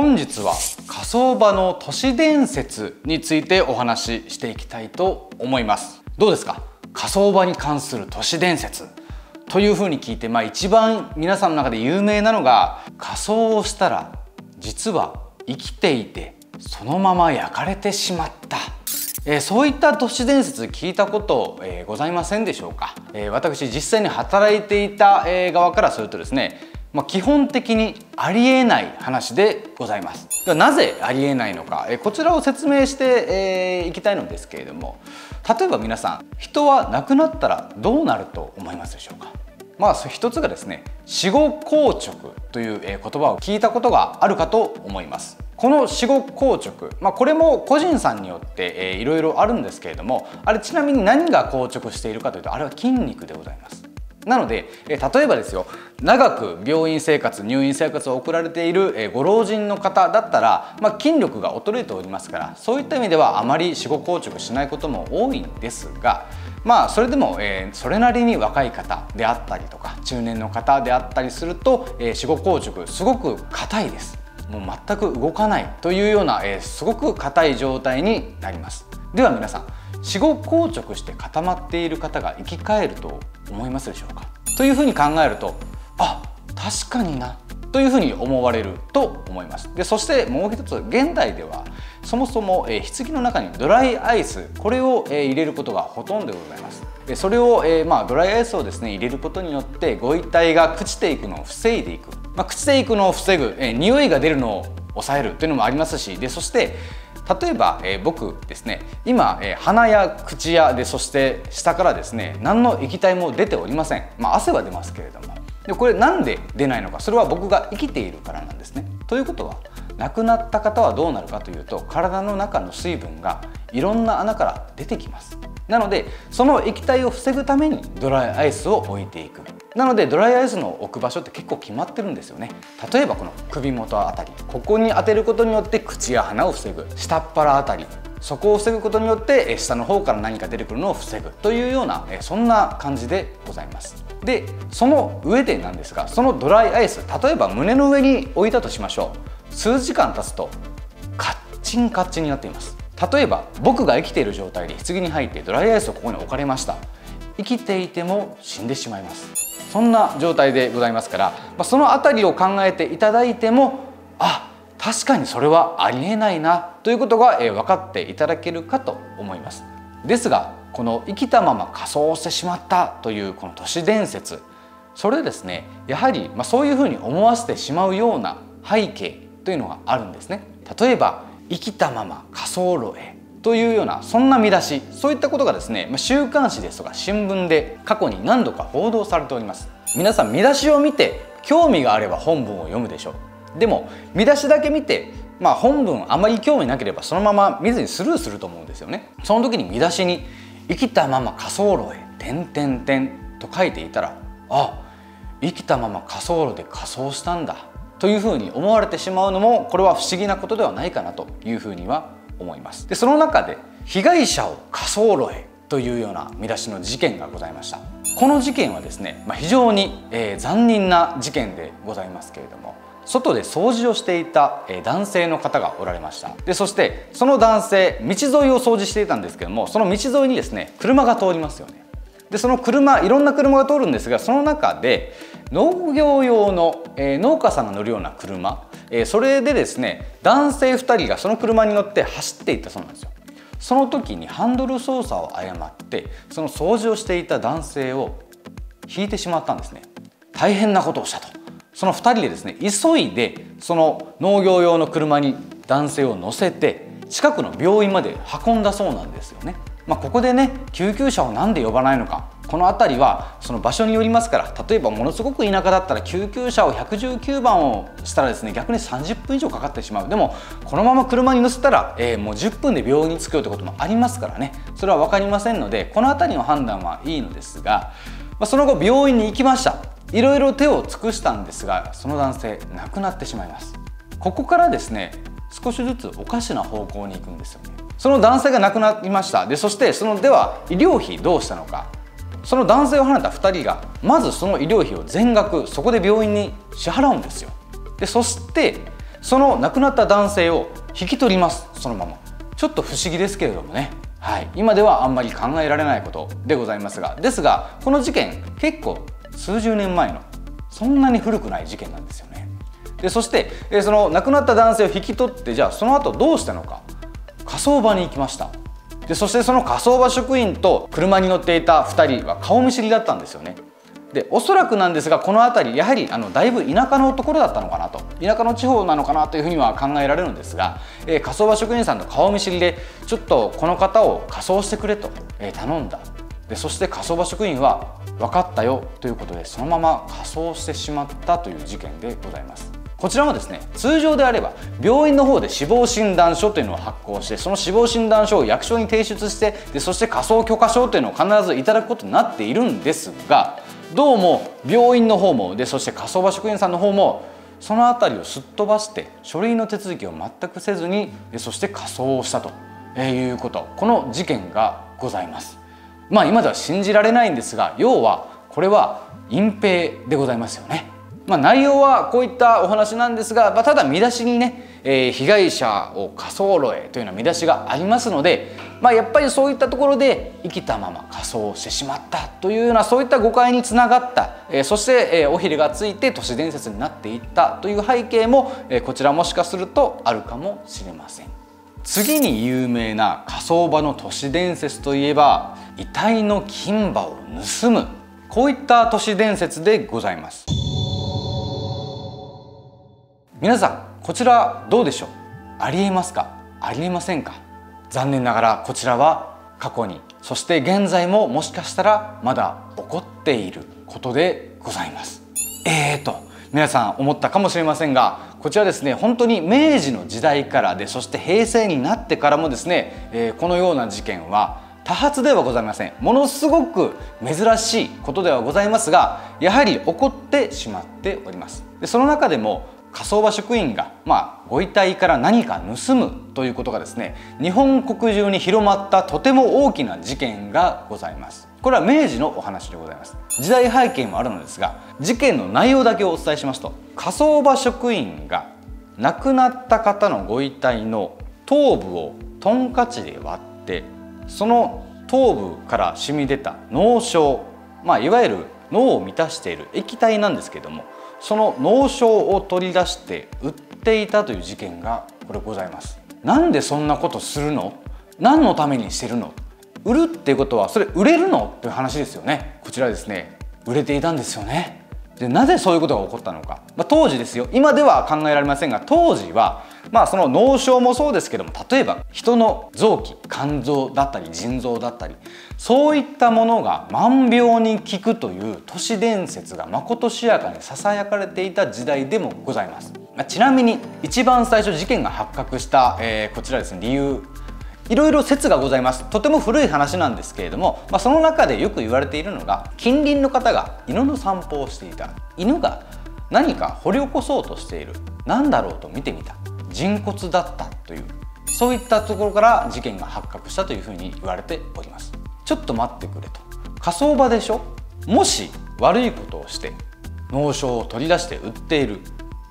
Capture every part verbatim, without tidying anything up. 本日は火葬場の都市伝説についてお話ししていきたいと思います。どうですか、火葬場に関する都市伝説というふうに聞いて、まあ、一番皆さんの中で有名なのが、火葬をしたら実は生きていてそのまま焼かれてしまった、えー、そういった都市伝説聞いたこと、えー、ございませんでしょうか。えー、私実際に働いていた、えー、側からするとですね、まあ、基本的にありえない話でございます。ではなぜありえないのか、えー、こちらを説明して、えー、いきたいのですけれども、例えば皆さん、人は亡くなったらどうなると思いますでしょうか。まあ一つがですね、死後硬直という言葉を聞いたことがあるかと思います。この死後硬直、まあ、これも個人さんによっていろいろあるんですけれども、あれちなみに何が硬直しているかというと、あれは筋肉でございます。なので例えばですよ、長く病院生活入院生活を送られているご老人の方だったら、まあ、筋力が衰えておりますから、そういった意味ではあまり死後硬直しないことも多いんですが、まあそれでもそれなりに若い方であったりとか中年の方であったりすると、死後硬直すごく硬いです。もう全く動かないというようなすごく硬い状態になります。では皆さん、死後硬直して固まっている方が生き返ると思いますでしょうか。というふうに考えると、あ、確かになというふうに思われると思います。でそしてもう一つ、現代ではそもそも棺の中にドライアイス、これを入れることがほとんどでございます。それを、まあ、ドライアイスをですね入れることによってご遺体が朽ちていくのを防いでいく、まあ、朽ちていくのを防ぐ、匂いが出るのを抑えるというのもありますし、でそして例えば、えー、僕ですね、今、えー、鼻や口やで、そして下からですね何の液体も出ておりません。まあ、汗は出ますけれども、でこれなんで出ないのか、それは僕が生きているからなんですね。ということは、亡くなった方はどうなるかというと、体の中の水分がいろんな穴から出てきます。なのでその液体を防ぐためにドライアイスを置いていく。なのでドライアイスの置く場所って結構決まってるんですよね。例えばこの首元あたり、ここに当てることによって口や鼻を防ぐ。下っ腹あたり、そこを防ぐことによって下の方から何か出てくるのを防ぐというような、そんな感じでございます。でその上でなんですが、そのドライアイス、例えば胸の上に置いたとしましょう。数時間経つとカッチンカッチンになっています。例えば僕が生きている状態で棺に入ってドライアイスをここに置かれました。生きていても死んでしまいます。そんな状態でございますから、まあ、その辺りを考えていただいても、あ、確かにそれはありえないなということが、えー、分かっていただけるかと思います。ですがこの生きたまま火葬をしてしまったというこの都市伝説、それでですね、やはり、まあ、そういうふうに思わせてしまうような背景というのがあるんですね。例えば生きたまま火葬炉へというような、そんな見出し、そういったことがですね、週刊誌ですとか新聞で過去に何度か報道されております。皆さん、見出しを見て興味があれば本文を読むでしょう。でも見出しだけ見て、まあ、本文あまり興味なければそのまま見ずにスルーすると思うんですよね。その時に見出しに「生きたまま火葬炉へ」「と書いていたら、あ、生きたまま火葬炉で火葬したんだというふうに思われてしまうのも、これは不思議なことではないかなというふうには思います。でその中で「被害者を火葬炉へ」というような見出しの事件がございました。この事件はですね、まあ、非常に、えー、残忍な事件でございますけれども、外で掃除をしていた、えー、男性の方がおられました。でそしてその男性、道沿いを掃除していたんですけども、その道沿いにですね車が通りますよね。でその車、いろんな車が通るんですが、その中で農業用の、えー、農家さんが乗るような車、えー、それでですね男性ふたりがその車に乗って走っていったそうなんですよ。その時にハンドル操作を誤って、その掃除をしていた男性を引いてしまったんですね。大変なことをしたと。そのふたりでですね急いでその農業用の車に男性を乗せて近くの病院まで運んだそうなんですよね。まあここでね、救急車をなんで呼ばないのか、この辺りはその場所によりますから、例えばものすごく田舎だったら救急車をいちいちきゅうばんをしたらですね、逆にさんじゅっぷん以上かかってしまう。でもこのまま車に乗せたら、えー、もうじゅっぷんで病院に着くよってこともありますからね、それは分かりませんので、この辺りの判断はいいのですが、まあ、その後病院に行きました。いろいろ手を尽くしたんですが、その男性亡くなってしまいます。ここからですね少しずつおかしな方向に行くんですよね。その男性が亡くなりました。でそしてそのでは医療費どうしたのか、その男性をはねたふたりがまずその医療費を全額そこで病院に支払うんですよ。でそしてその亡くなった男性を引き取ります、そのまま。ちょっと不思議ですけれどもね、はい、今ではあんまり考えられないことでございますが、ですがこの事件結構数十年前のそんなに古くない事件なんですよね。でそしてその亡くなった男性を引き取って、じゃあその後どうしたのか、火葬場に行きました。でそしてその火葬場職員と車に乗っていたふたりは顔見知りだったんですよね。でおそらくなんですが、この辺りやはりあのだいぶ田舎のところだったのかなと、田舎の地方なのかなというふうには考えられるんですが、えー、火葬場職員さんの顔見知りでちょっとこの方を火葬してくれと、えー、頼んだ。でそして火葬場職員は分かったよということで、そのまま火葬してしまったという事件でございます。こちらもですね、通常であれば病院の方で死亡診断書というのを発行して、その死亡診断書を役所に提出して、でそして火葬許可証というのを必ずいただくことになっているんですが、どうも病院の方もでそして火葬場職員さんの方もその辺りをすっ飛ばして書類の手続きを全くせずに、でそして火葬をしたということ、この事件がございます。まあ今では信じられないんですが、要はこれは隠蔽でございますよね。まあ、内容はこういったお話なんですが、まあ、ただ見出しにね、えー、被害者を火葬炉へというような見出しがありますので、まあ、やっぱりそういったところで生きたまま火葬をしてしまったというような、そういった誤解につながった、えー、そして、えー、尾ひれがついて都市伝説になっていったという背景も、えー、こちらもしかするとあるかもしれません。次に有名な火葬場の都市伝説といえば、遺体の金歯を盗む、こういった都市伝説でございます。皆さん、こちらどうでしょう？ありえますか？ありえませんか？残念ながらこちらは過去に、そして現在ももしかしたらまだ起こっていることでございます。えーと皆さん思ったかもしれませんが、こちらですね、本当に明治の時代からで、そして平成になってからもですね、えー、このような事件は多発ではございません。ものすごく珍しいことではございますが、やはり起こってしまっております。でその中でも火葬場職員が、まあ、ご遺体から何か盗むということがですね、日本国中に広まったとても大きな事件がございます。これは明治のお話でございます。時代背景もあるのですが、事件の内容だけをお伝えしますと、火葬場職員が亡くなった方のご遺体の頭部をトンカチで割って、その頭部から染み出た脳症、まあ、いわゆる脳を満たしている液体なんですけども、その脳症を取り出して売っていたという事件がこれございます。なんでそんなことするの、何のためにしてるの、売るっていうことはそれ売れるのっていう話ですよね。こちらですね、売れていたんですよね。でなぜそういうことが起こったのか、まあ、当時ですよ、今では考えられませんが、当時はまあその脳症もそうですけども、例えば人の臓器、肝臓だったり腎臓だったり、そういったものが万病に効くという都市伝説がまことしやかにささやかれていた時代でもございます。まあ、ちなみに一番最初事件が発覚した、えー、こちらですね、理由いろいろ説がございます。とても古い話なんですけれども、まあ、その中でよく言われているのが、近隣の方が犬の散歩をしていた、犬が何か掘り起こそうとしている、何だろうと見てみた、人骨だったという、そういったところから事件が発覚したというふうに言われております。ちょっと待ってくれと、火葬場でしょ、もし悪いことをして脳症を取り出して売っている、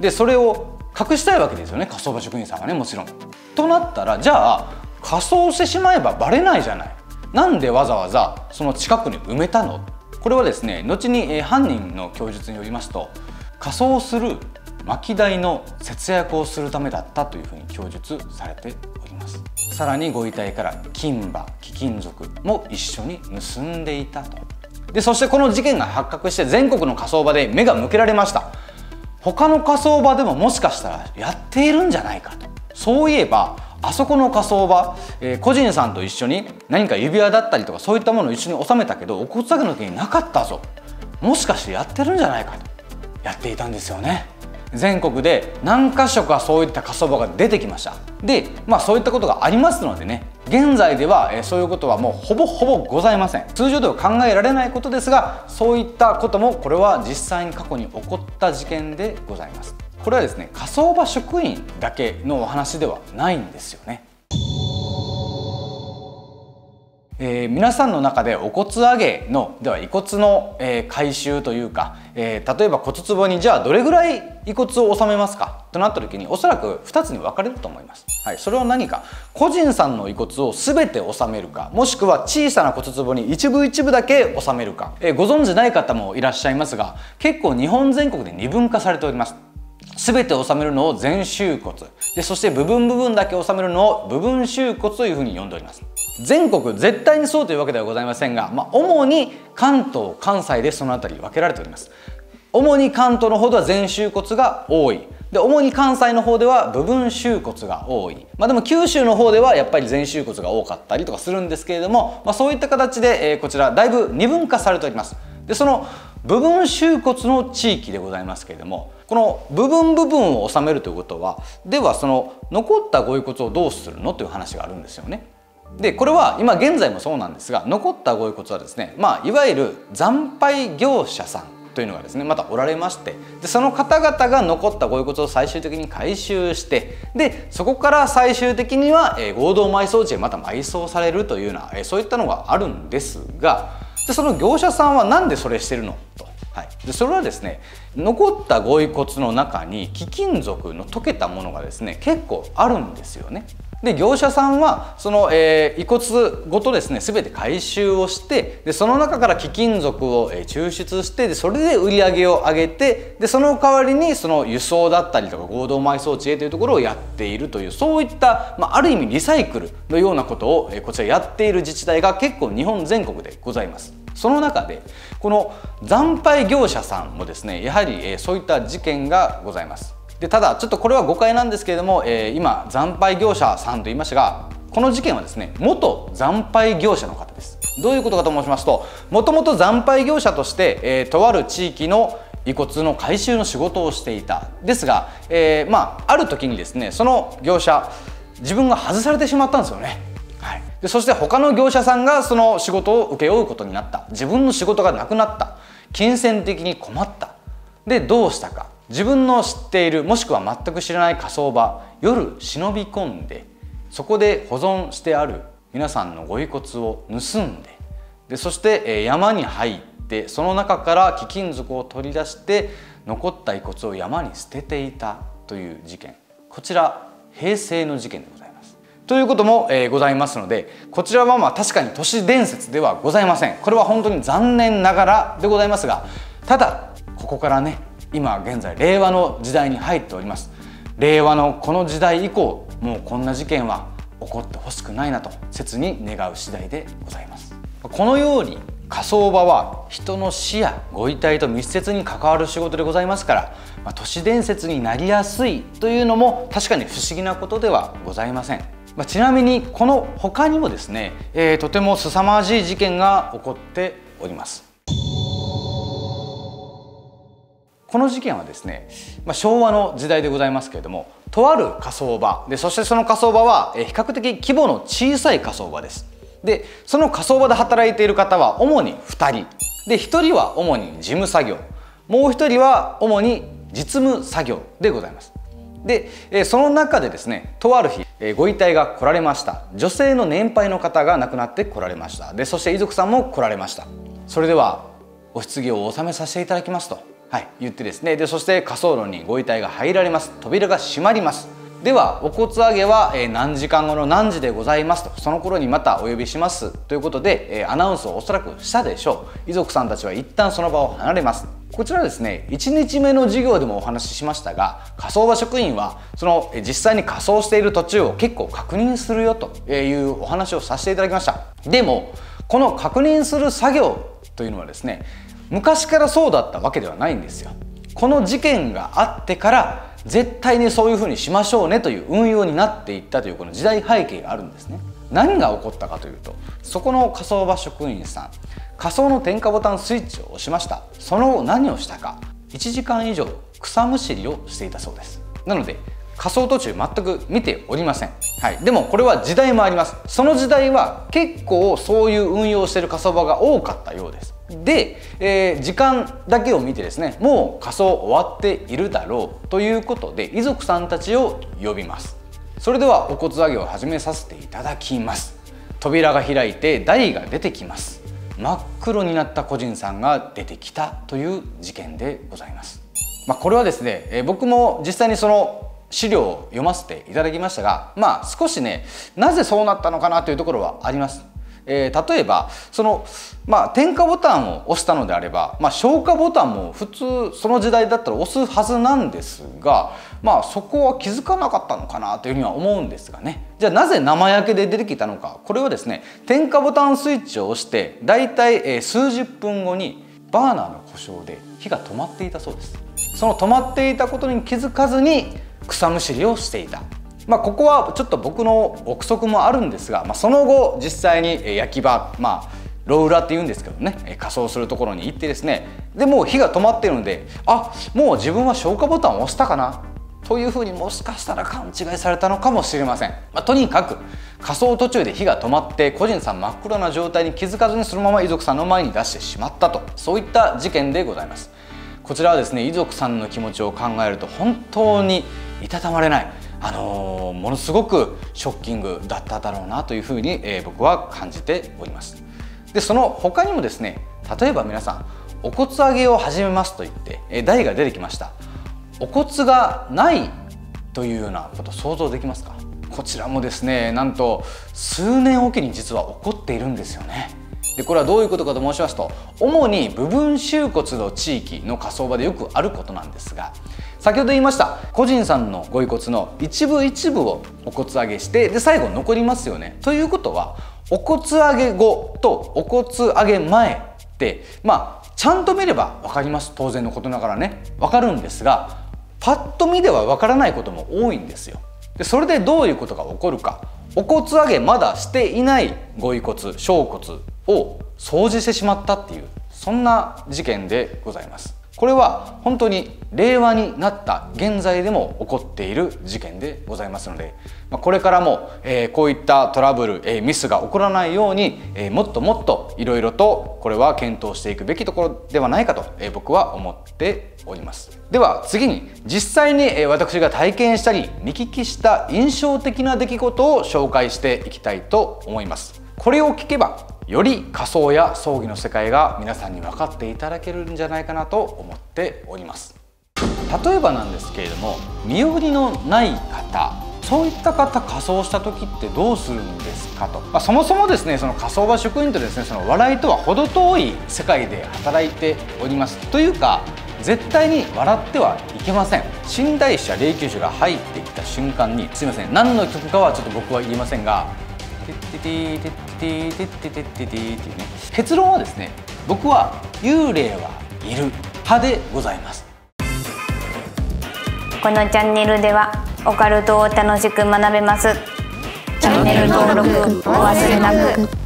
でそれを隠したいわけですよね、火葬場職員さんはね、もちろん。となったら、じゃあ火葬してしまえばバレないじゃない、なんでわざわざその近くに埋めたの。これはですね、後に犯人の供述によりますと、火葬する薪代の節約をするためだったというふうに供述されております。さらにご遺体から金歯、貴金属も一緒に盗んでいたと。でそしてこの事件が発覚して、全国の火葬場で目が向けられました。他の火葬場でももしかしたらやっているんじゃないかと、そういえばあそこの火葬場、えー、個人さんと一緒に何か指輪だったりとか、そういったものを一緒に収めたけど、お骨だけの時になかったぞ、もしかしてやってるんじゃないかと、やっていたんですよね。全国で何か所かそういった火葬場が出てきました。でまあそういったことがありますのでね、現在では、えー、そういうことはもうほぼほぼございません。通常では考えられないことですが、そういったこともこれは実際に過去に起こった事件でございます。これはですね、火葬場職員だけのお話ではないんですよね。えー、皆さんの中でお骨上げのでは遺骨の、えー、回収というか、えー、例えば骨壺にじゃあどれぐらい遺骨を納めますかとなった時におそらくふたつに分かれると思います、はい、それは何か、個人さんの遺骨を全て納めるか、もしくは小さな骨壺に一部一部だけ納めるか、えー、ご存じない方もいらっしゃいますが、結構日本全国で二分化されております。全て納めるのを全収骨で、そして部分部分だけ納めるのを部分収骨というふうに呼んでおります。全国絶対にそうというわけではございませんが、まあ、主に関東関西でその辺り分けられております。主に関東の方では全収骨が多いで、主に関西の方では部分収骨が多い、まあ、でも九州の方ではやっぱり全収骨が多かったりとかするんですけれども、まあ、そういった形で、えー、こちらだいぶ二分化されております。でその部分収骨の地域でございますけれども、この部分部分を納めるということは、ではその残ったご遺骨をどうするのという話があるんですよね。でこれは今現在もそうなんですが、残ったご遺骨はですね、まあ、いわゆる残廃業者さんというのがですねまたおられまして、でその方々が残ったご遺骨を最終的に回収して、でそこから最終的には合同埋葬地へまた埋葬されるというようなそういったのがあるんですが、でその業者さんは何でそれしてるのと。はい、でそれはですね、残ったご遺骨の中に貴金属の溶けたものがですね結構あるんですよね。で業者さんはその、えー、遺骨ごとですね全て回収をして、でその中から貴金属を、えー、抽出して、でそれで売り上げを上げて、でその代わりにその輸送だったりとか合同埋葬地へというところをやっているという、そういった、まあ、ある意味リサイクルのようなことを、えー、こちらやっている自治体が結構日本全国でございます。その中でこの残廃業者さんもですねやはりそういった事件がございます。でただちょっとこれは誤解なんですけれども、えー、今残廃業者さんと言いましたが、この事件はですね元残廃業者の方です。どういうことかと申しますと、もともと残廃業者として、えー、とある地域の遺骨の回収の仕事をしていた。ですが、えーまあ、ある時にですねその業者自分が外されてしまったんですよね。はい、でそして他の業者さんがその仕事を請け負うことになった。自分の仕事がなくなった。金銭的に困った。でどうしたか、自分の知っているもしくは全く知らない火葬場、夜忍び込んでそこで保存してある皆さんのご遺骨を盗んで、でそして山に入ってその中から貴金属を取り出して残った遺骨を山に捨てていたという事件、こちら平成の事件でございます。ということも、えー、ございますので、こちらはまあ確かに都市伝説ではございません。これは本当に残念ながらでございますが、ただここからね今現在令和の時代に入っております。令和のこの時代以降、もうこんな事件は起こってほしくないなと切に願う次第でございます。このように火葬場は人の死やご遺体と密接に関わる仕事でございますから、まあ、都市伝説になりやすいというのも確かに不思議なことではございません。まあ、ちなみにこの他にもですね、えー、とても凄まじい事件が起こっております。この事件はですね、まあ、昭和の時代でございますけれども、とある火葬場で、そしてその火葬場は比較的規模の小さい火葬場です。でその火葬場で働いている方は主にふたりで、ひとりは主に事務作業、もうひとりは主に実務作業でございます。でその中でですね、とある日ご遺体が来られました。女性の年配の方が亡くなって来られました。でそして遺族さんも来られました。それではお棺をお納めさせていただきますと、はい、言ってですね、でそして火葬炉にご遺体が入られます。扉が閉まります。ではお骨上げは何時間後の何時でございますと、その頃にまたお呼びしますということでアナウンスをおそらくしたでしょう。遺族さんたちは一旦その場を離れます。こちらですね、いちにちめの授業でもお話ししましたが、火葬場職員はその実際に火葬している途中を結構確認するよというお話をさせていただきました。でもこの確認する作業というのはですね、昔からそうだったわけではないんですよ。この事件があってから絶対にそういうふうにしましょうねという運用になっていったというこの時代背景があるんですね。何が起こったかというと、そこの火葬場職員さん、火葬の点火ボタンスイッチを押しました。その後何をしたか、いちじかん以上草むしりをしていたそうです。なので火葬途中全く見ておりません。はい、でもこれは時代もあります。その時代は結構そういう運用をしている火葬場が多かったようです。で、えー、時間だけを見てですね、もう火葬終わっているだろうということで遺族さんたちを呼びます。それではお骨上げを始めさせていただきます。扉が開いて台が出てきます。真っ黒になった個人さんが出てきたという事件でございます。まあ、これはですね、僕も実際にその資料を読ませていただきましたが、まあ少しね、なぜそうなったのかなというところはあります。えー、例えばその、まあ、点火ボタンを押したのであれば、まあ、消火ボタンも普通その時代だったら押すはずなんですが、まあ、そこは気づかなかったのかなというふうには思うんですがね。じゃあなぜ生焼けで出てきたのか、これはですね、点火ボタンスイッチを押してだいたい数十分後にバーナーの故障で火が止まっていたそうです。その止まっていたことに気づかずに草むしりをしていた。まあここはちょっと僕の憶測もあるんですが、まあ、その後実際に焼き場、まあ、炉裏っていうんですけどね、仮装するところに行ってですね、でもう火が止まっているので、あ、もう自分は消火ボタンを押したかなというふうにもしかしたら勘違いされたのかもしれません。まあ、とにかく仮装途中で火が止まって個人さん真っ暗な状態に気づかずにそのまま遺族さんの前に出してしまったと、そういった事件でございます。こちらはですね、遺族さんの気持ちを考えると本当にいたたまれない、あのー、ものすごくショッキングだっただろうなというふうに、えー、僕は感じております。でその他にもですね、例えば皆さんお骨上げを始めますと言って、えー、台が出てきました。お骨がないというようなこと想像できますか？こちらもですね、なんと数年おきに実は起こっているんですよね。でこれはどういうことかと申しますと、主に部分収骨の地域の火葬場でよくあることなんですが、先ほど言いました個人さんのご遺骨の一部一部をお骨上げして、で最後残りますよね。ということはお骨上げ後とお骨上げ前って、まあ、ちゃんと見れば分かります。当然のことながらね、分かるんですが、パッと見では分からないことも多いんですよ。でそれでどういうことが起こるか、お骨上げまだしていないご遺骨小骨を掃除してしまったっていう、そんな事件でございます。これは本当に令和になった現在でも起こっている事件でございますので、これからもこういったトラブルミスが起こらないように、もっともっといろいろとこれは検討していくべきところではないかと僕は思っております。では次に、実際に私が体験したり見聞きした印象的な出来事を紹介していきたいと思います。これを聞けばより火葬や葬儀の世界が皆さんに分かっていただけるんじゃないかなと思っております。例えばなんですけれども、身寄りのない方、そういった方火葬した時ってどうするんですかと、まあ、そもそもですね、その火葬場職員とですね、その笑いとは程遠い世界で働いております。というか絶対に笑ってはいけません。寝台車霊柩車が入ってきた瞬間に、すいません、何の曲かはちょっと僕は言いませんが、テッテテテテテテテテっていうね、結論はですね、僕は幽霊はいる派でございます。このチャンネルではオカルトを楽しく学べます。チャンネル登録お忘れなく。